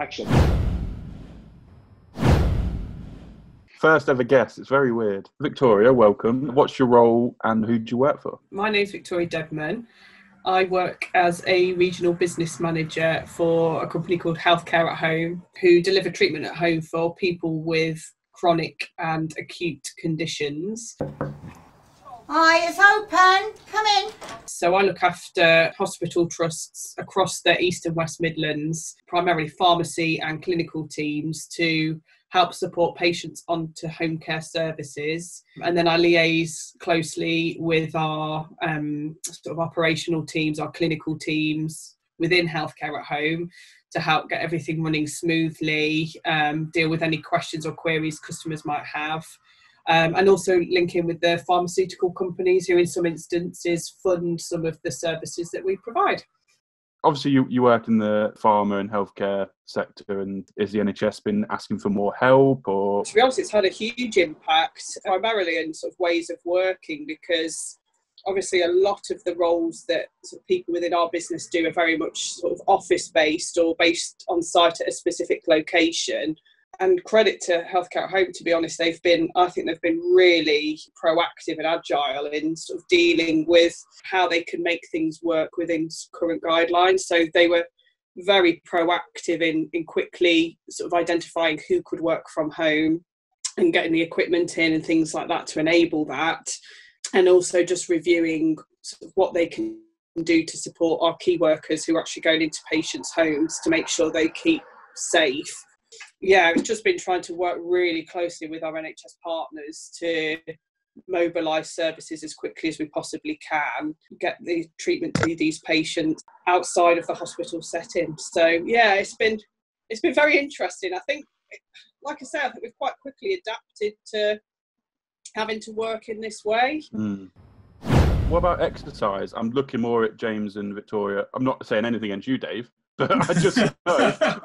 Action. First ever guest. It's very weird. Victoria, welcome. What's your role and who do you work for? My name's Victoria Deadman. I work as a regional business manager for a company called Healthcare at Home, who deliver treatment at home for people with chronic and acute conditions. Hi, it's open. Come in. So I look after hospital trusts across the East and West Midlands, primarily pharmacy and clinical teams, to help support patients onto home care services. And then I liaise closely with our sort of operational teams, our clinical teams within Healthcare at Home, to help get everything running smoothly, deal with any questions or queries customers might have. And also link in with the pharmaceutical companies who in some instances fund some of the services that we provide. Obviously you work in the pharma and healthcare sector, and is the NHS been asking for more help? Or? To be honest, it's had a huge impact, primarily in sort of ways of working, because obviously a lot of the roles that sort of people within our business do are very much sort of office-based or based on site at a specific location. And credit to Healthcare at Home, to be honest, I think they've been really proactive and agile in sort of dealing with how they can make things work within current guidelines. So they were very proactive in quickly sort of identifying who could work from home and getting the equipment in and things like that to enable that. And also just reviewing sort of what they can do to support our key workers who are actually going into patients' homes to make sure they keep safe. Yeah, it's just been trying to work really closely with our NHS partners to mobilise services as quickly as we possibly can, get the treatment to these patients outside of the hospital setting. So yeah, it's been very interesting. I think, like I say, I think we've quite quickly adapted to having to work in this way. Mm. What about exercise? I'm looking more at James and Victoria. I'm not saying anything against you, Dave, but I just know.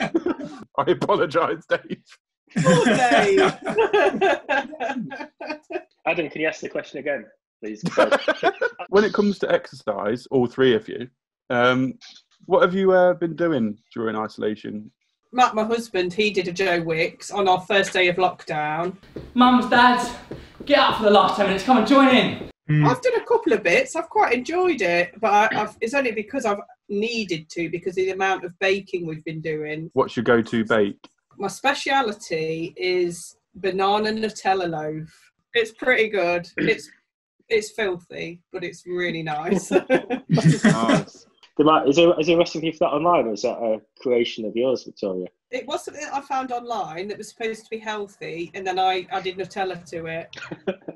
I apologise, Dave. Oh, Dave. Adam, can you ask the question again, please? When it comes to exercise, all three of you, what have you been doing during isolation? Matt, my husband, he did a Joe Wicks on our first day of lockdown. Mums, dads, get out for the last 10 minutes. Come and join in. Mm. I've done a couple of bits. I've quite enjoyed it, but it's only because I've needed to, because of the amount of baking we've been doing. What's your go-to bake? My speciality is banana Nutella loaf. It's pretty good. It's filthy, but it's really nice. Nice. Is there a recipe for that online, or is that a creation of yours, Victoria? It was something that I found online that was supposed to be healthy, and then I added Nutella to it.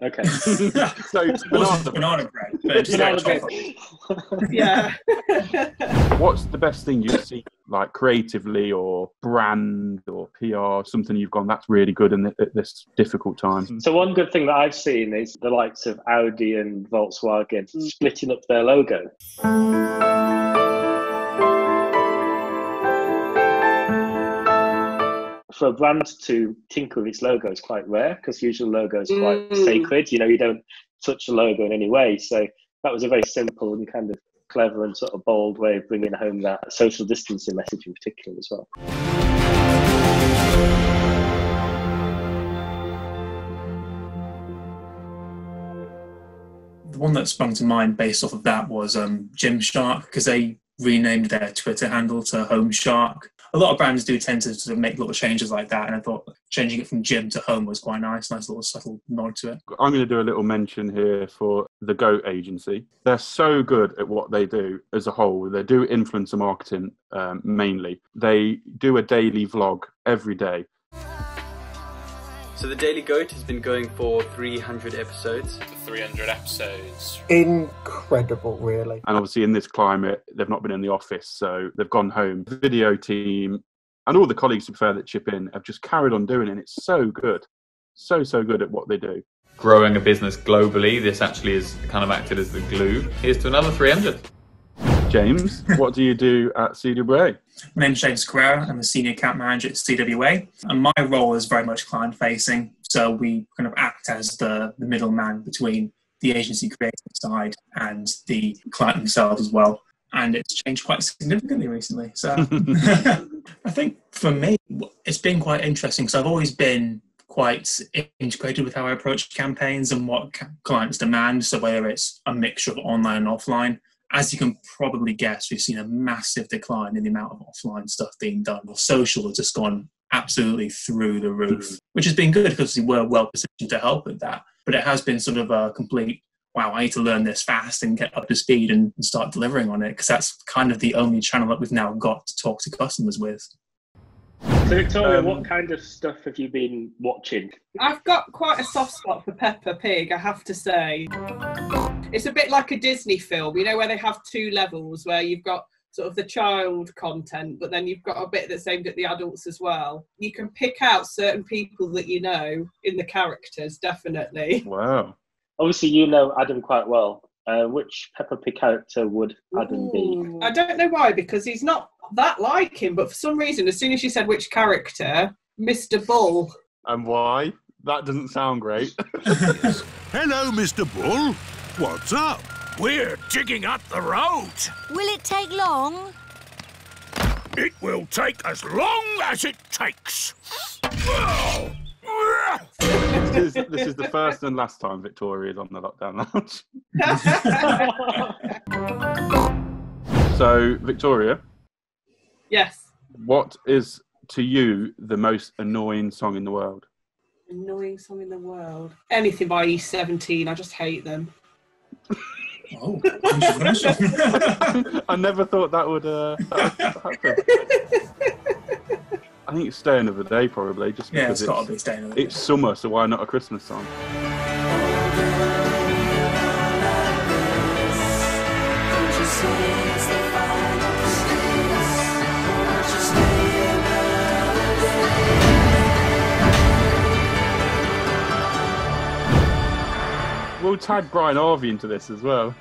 Okay. So banana bread. Yeah. What's the best thing you've seen, like creatively or brand or PR, something you've gone, that's really good in at this difficult time? So one good thing that I've seen is the likes of Audi and Volkswagen splitting up their logo. For a brand to tinker with its logo is quite rare, because usually the logo is quite sacred. You know, you don't touch the logo in any way. So that was a very simple and kind of clever and sort of bold way of bringing home that social distancing message in particular as well. The one that sprung to mind based off of that was Gymshark, because they renamed their Twitter handle to Home Shark. A lot of brands do tend to sort of make little changes like that, and I thought changing it from gym to home was quite nice. Nice little subtle nod to it. I'm going to do a little mention here for the Goat agency. They're so good at what they do as a whole. They do influencer marketing mainly. They do a daily vlog every day. So the Daily Goat has been going for 300 episodes. 300 episodes. Incredible, really. And obviously in this climate, they've not been in the office, so they've gone home. The video team and all the colleagues, to be fair, that chip in have just carried on doing it. It's so good. So, so good at what they do. Growing a business globally, this actually is kind of acted as the glue. Here's to another 300. James, what do you do at CWA? My name's James Carrera. I'm a senior account manager at CWA, and my role is very much client-facing. So we kind of act as the middleman between the agency creative side and the client themselves as well. And it's changed quite significantly recently. So I think for me, it's been quite interesting because I've always been quite integrated with how I approach campaigns and what clients demand. So whether it's a mixture of online and offline, as you can probably guess, we've seen a massive decline in the amount of offline stuff being done. Social has just gone absolutely through the roof, which has been good because we were well positioned to help with that. But it has been sort of a complete, wow, I need to learn this fast and get up to speed and start delivering on it, because that's kind of the only channel that we've now got to talk to customers with. So Victoria, what kind of stuff have you been watching? I've got quite a soft spot for Peppa Pig, I have to say. It's a bit like a Disney film, you know, where they have two levels, where you've got sort of the child content, but then you've got a bit that's aimed at the adults as well. You can pick out certain people that you know in the characters, definitely. Wow. Obviously, you know Adam quite well. Which Peppa Pig character would Adam be? I don't know why, because he's not that like him, but for some reason, as soon as you said which character, Mr. Bull. And why? That doesn't sound great. Hello, Mr. Bull. What's up? We're digging up the road. Will it take long? It will take as long as it takes. This is the first and last time Victoria's on the Lockdown Lounge. So, Victoria. Yes. What is, to you, the most annoying song in the world? Annoying song in the world? Anything by East 17. I just hate them. Oh, controversial. I never thought that would happen. I think it's Stay Another Day, probably, just because it's got to be Stay Another Day. It's summer, so why not a Christmas song? We'll tag Brian Harvey into this as well.